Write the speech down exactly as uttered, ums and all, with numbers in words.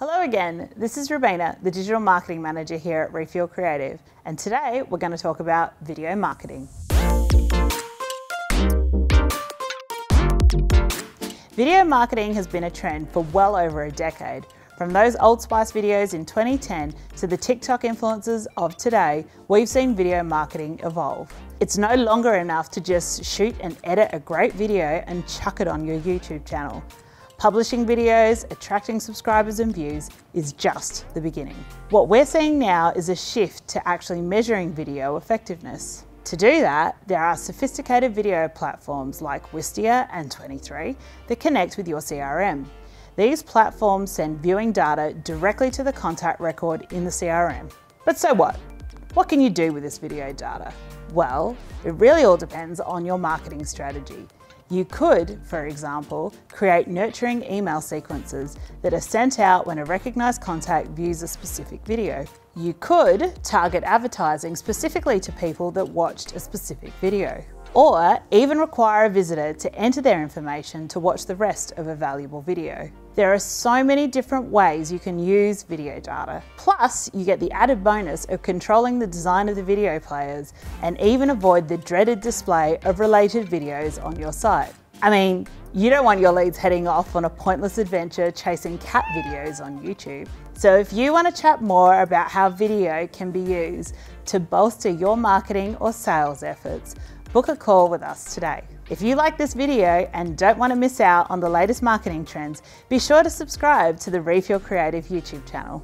Hello again, this is Rubina, the Digital Marketing Manager here at Refuel Creative, and today we're going to talk about video marketing. Video marketing has been a trend for well over a decade. From those Old Spice videos in twenty ten to the TikTok influencers of today, we've seen video marketing evolve. It's no longer enough to just shoot and edit a great video and chuck it on your YouTube channel. Publishing videos, attracting subscribers and views is just the beginning. What we're seeing now is a shift to actually measuring video effectiveness. To do that, there are sophisticated video platforms like Wistia and TwentyThree that connect with your C R M. These platforms send viewing data directly to the contact record in the C R M. But so what? What can you do with this video data? Well, it really all depends on your marketing strategy. You could, for example, create nurturing email sequences that are sent out when a recognised contact views a specific video. You could target advertising specifically to people that watched a specific video, or even require a visitor to enter their information to watch the rest of a valuable video. There are so many different ways you can use video data. Plus, you get the added bonus of controlling the design of the video players and even avoid the dreaded display of related videos on your site. I mean, you don't want your leads heading off on a pointless adventure chasing cat videos on YouTube. So if you want to chat more about how video can be used to bolster your marketing or sales efforts, book a call with us today. If you like this video and don't want to miss out on the latest marketing trends, be sure to subscribe to the Refuel Creative YouTube channel.